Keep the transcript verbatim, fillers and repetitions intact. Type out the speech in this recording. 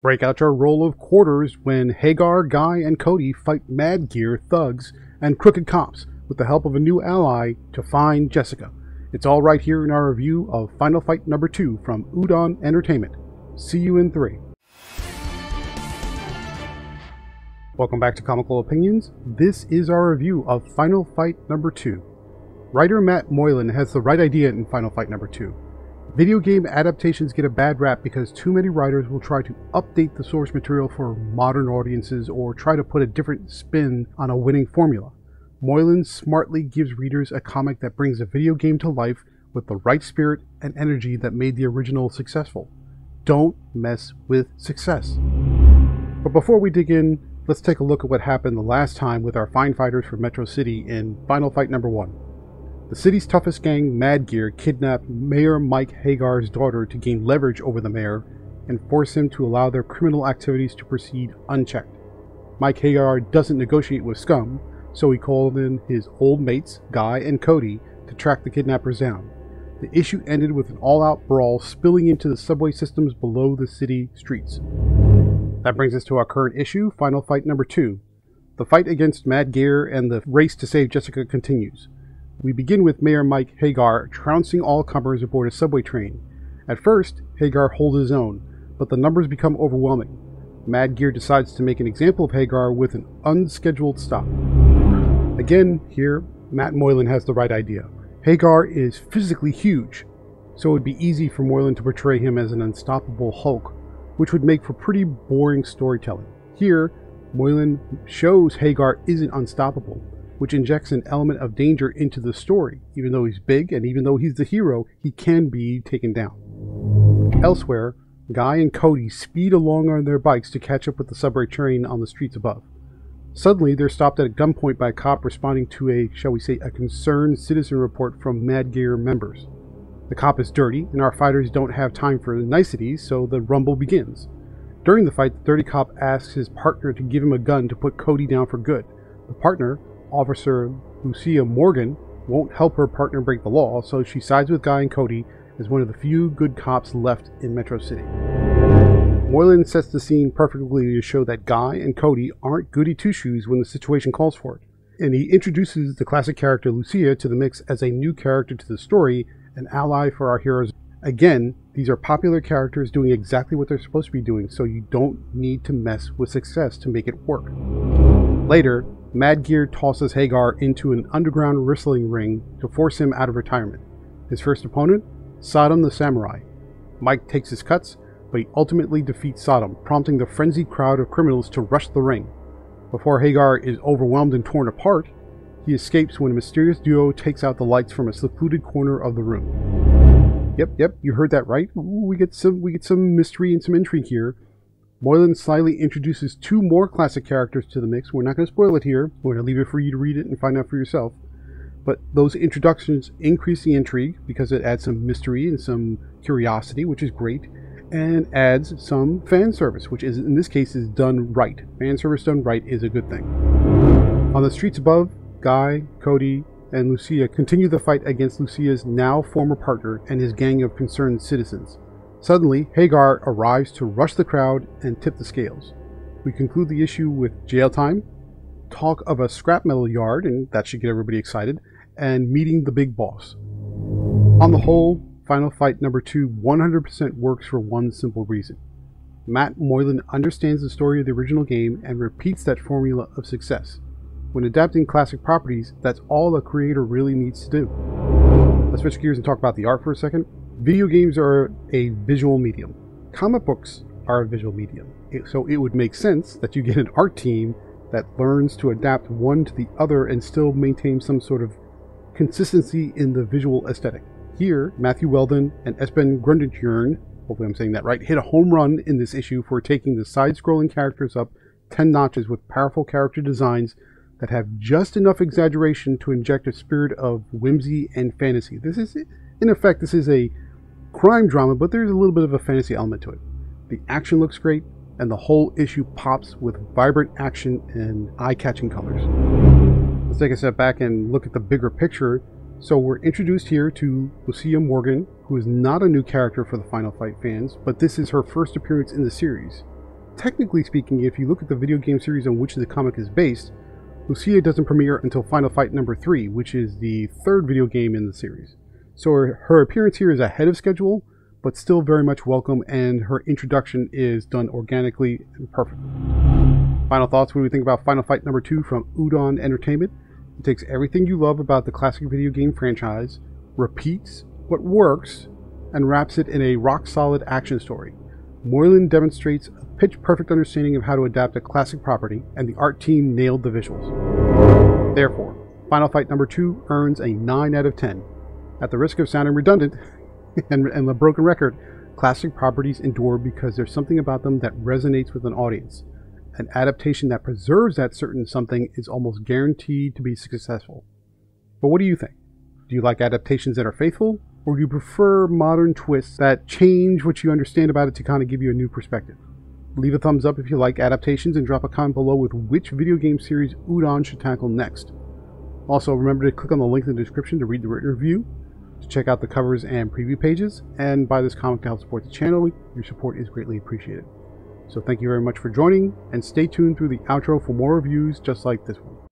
Break out your roll of quarters when Haggar, Guy, and Cody fight Mad Gear thugs and crooked cops with the help of a new ally to find Jessica. It's all right here in our review of Final Fight number two from Udon Entertainment. See you in three. Welcome back to Comical Opinions. This is our review of Final Fight number two. Writer Matt Moylan has the right idea in Final Fight number two. Video game adaptations get a bad rap because too many writers will try to update the source material for modern audiences or try to put a different spin on a winning formula. Moylan smartly gives readers a comic that brings a video game to life with the right spirit and energy that made the original successful. Don't mess with success. But before we dig in, let's take a look at what happened the last time with our fine fighters from Metro City in Final Fight number one. The city's toughest gang, Mad Gear, kidnapped Mayor Mike Haggar's daughter to gain leverage over the mayor and force him to allow their criminal activities to proceed unchecked. Mike Haggar doesn't negotiate with scum, so he called in his old mates, Guy and Cody, to track the kidnappers down. The issue ended with an all-out brawl spilling into the subway systems below the city streets. That brings us to our current issue, Final Fight number two. The fight against Mad Gear and the race to save Jessica continues. We begin with Mayor Mike Haggar trouncing all comers aboard a subway train. At first, Haggar holds his own, but the numbers become overwhelming. Mad Gear decides to make an example of Haggar with an unscheduled stop. Again, here, Matt Moylan has the right idea. Haggar is physically huge, so it would be easy for Moylan to portray him as an unstoppable Hulk, which would make for pretty boring storytelling. Here, Moylan shows Haggar isn't unstoppable, which injects an element of danger into the story. Even though he's big and even though he's the hero, he can be taken down. Elsewhere, Guy and Cody speed along on their bikes to catch up with the subway train on the streets above. Suddenly, they're stopped at gunpoint by a cop responding to a, shall we say, a concerned citizen report from Mad Gear members. The cop is dirty, and our fighters don't have time for niceties, so the rumble begins. During the fight, the dirty cop asks his partner to give him a gun to put Cody down for good. The partner, Officer Lucia Morgan, won't help her partner break the law, so she sides with Guy and Cody as one of the few good cops left in Metro City. Moylan sets the scene perfectly to show that Guy and Cody aren't goody two-shoes when the situation calls for it, and he introduces the classic character Lucia to the mix as a new character to the story, an ally for our heroes. Again, these are popular characters doing exactly what they're supposed to be doing, so you don't need to mess with success to make it work. Later, Mad Gear tosses Haggar into an underground wrestling ring to force him out of retirement. His first opponent, Sodom the Samurai. Mike takes his cuts, but he ultimately defeats Sodom, prompting the frenzied crowd of criminals to rush the ring. Before Haggar is overwhelmed and torn apart, he escapes when a mysterious duo takes out the lights from a secluded corner of the room. Yep, yep, you heard that right. Ooh, we get some, we get some mystery and some intrigue here. Moylan slyly introduces two more classic characters to the mix. We're not going to spoil it here. We're going to leave it for you to read it and find out for yourself. But those introductions increase the intrigue because it adds some mystery and some curiosity, which is great, and adds some fan service, which is, in this case, is done right. Fan service done right is a good thing. On the streets above, Guy, Cody, and Lucia continue the fight against Lucia's now former partner and his gang of concerned citizens. Suddenly, Haggar arrives to rush the crowd and tip the scales. We conclude the issue with jail time, talk of a scrap metal yard, and that should get everybody excited, and meeting the big boss. On the whole, Final Fight number two one hundred percent works for one simple reason. Matt Moylan understands the story of the original game and repeats that formula of success. When adapting classic properties, that's all a creator really needs to do. Let's switch gears and talk about the art for a second. Video games are a visual medium. Comic books are a visual medium. So it would make sense that you get an art team that learns to adapt one to the other and still maintain some sort of consistency in the visual aesthetic. Here, Matthew Weldon and Espen Grundetjern, hopefully I'm saying that right, hit a home run in this issue for taking the side-scrolling characters up ten notches with powerful character designs that have just enough exaggeration to inject a spirit of whimsy and fantasy. This is, in effect, this is a crime drama, but there's a little bit of a fantasy element to it. The action looks great, and the whole issue pops with vibrant action and eye-catching colors. Let's take a step back and look at the bigger picture. So we're introduced here to Lucia Morgan, who is not a new character for the Final Fight fans, but this is her first appearance in the series. technically speaking, if you look at the video game series on which the comic is based, Lucia doesn't premiere until Final Fight number three, which is the third video game in the series. So her, her appearance here is ahead of schedule, but still very much welcome, and her introduction is done organically and perfect. Final thoughts, what do we think about Final Fight number two from Udon Entertainment? It takes everything you love about the classic video game franchise, repeats what works, and wraps it in a rock-solid action story. Moylan demonstrates a pitch-perfect understanding of how to adapt a classic property, and the art team nailed the visuals. Therefore, Final Fight number two earns a nine out of ten. At the risk of sounding redundant and, and a broken record, classic properties endure because there's something about them that resonates with an audience. An adaptation that preserves that certain something is almost guaranteed to be successful. But what do you think? Do you like adaptations that are faithful? Or do you prefer modern twists that change what you understand about it to kind of give you a new perspective? Leave a thumbs up if you like adaptations and drop a comment below with which video game series Udon should tackle next. Also, remember to click on the link in the description to read the written review, to check out the covers and preview pages, and buy this comic to help support the channel. Your support is greatly appreciated. So thank you very much for joining, and stay tuned through the outro for more reviews just like this one.